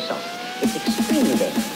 yourself. It's extremely dangerous.